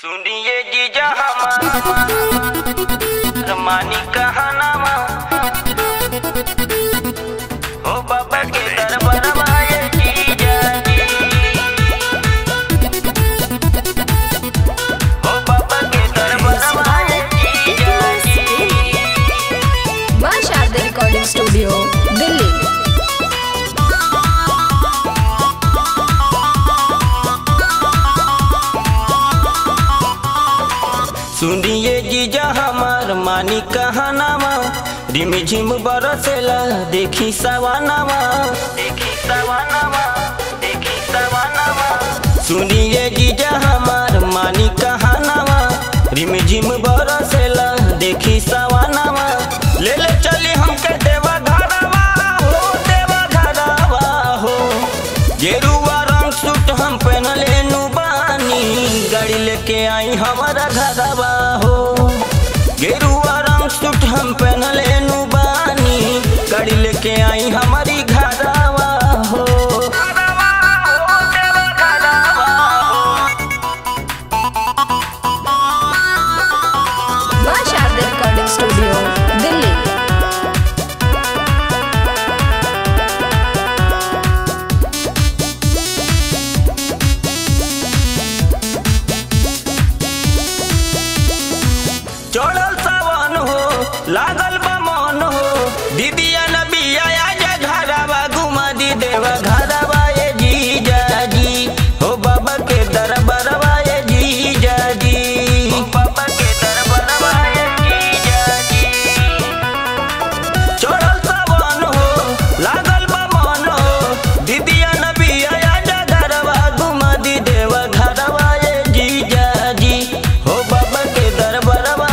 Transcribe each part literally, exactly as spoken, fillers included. सुनिए जीजा हमारा मानी कहनामा हो बाबा के दरबार आए जीजा जी, हो बाबा के दरबार आए जीजा जी। मां शारदा रिकॉर्डिंग स्टूडियो दिल्ली। सुनिए जीजा हमार मानी कहनामा, रिम झिम बरसेला देखी सवानामा, देखी सवानामा, देखी सवानामा। सुनिए जीजा हमार मानी कहनामा, रिम झिम बरसेला देखी सवानामा। ले ले चली हमके देवा घरवा हो, देवा घरवा हो। गेरुआ रंग सूट हम पहन लेनु बानी, गाड़ी लेके आई हमारा घरवा हो। गेरुआ रंग सूट हम पहन लेनु बानी, गाड़ी लेके आई हमारी घरवा हो। मां शारदा रिकॉर्डिंग स्टूडियो दिल्ली। चढ़ल सावन हो, लागल बा मन हो, दीदिया नबिया आजा घरवा घुमा दी देवा घरवा ए जीजा जी, हो बाबा के दरबारवा ए जीजा जी, हो बाबा के दरबारवा ए जीजा जी। चढ़ल सावन हो, लागल बा मन हो, दीदिया नबिया आजा घरवा घुमा दी देवा घरवा ए जीजा जी, हो बाबा के दरबारवा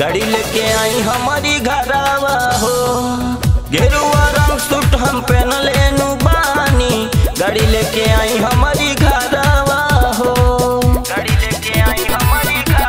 गाड़ी लेके आई हमारी घरवा हो। गेरुआ रंग सूट हम पहन लेनु बानी, गाड़ी लेके आई हमारी घरवा हो, गाड़ी लेके आई हमारी घरवा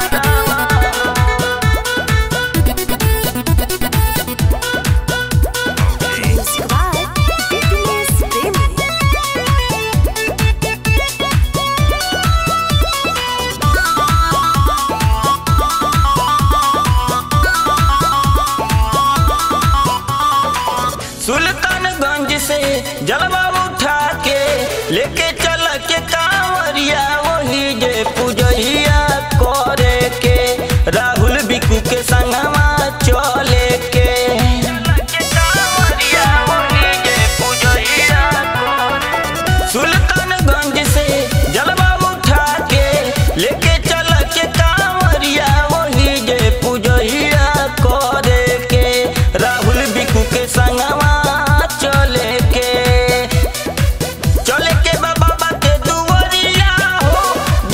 सुल्तानगंज से जलवा उठा के लेके चल के कांवरिया, वही जे पूजहिया करे के राहुल बिकू के संगमा चले के, के कांवरिया वही जे पूजहिया। सुल्तानगंज से जलवा उठा के लेके चल के कांवरिया, वही जे पूजहिया करे के राहुल बिकू के संगमा चले के, चले के बाबा के दुआरिया हो,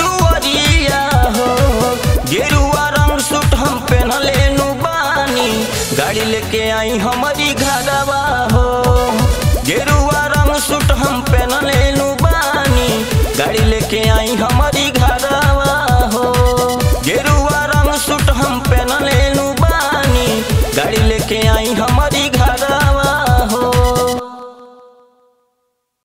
दुआरिया हो। गेरुआ रंग सूट हम पहन लेनु बानी, गाड़ी लेके आई हमारी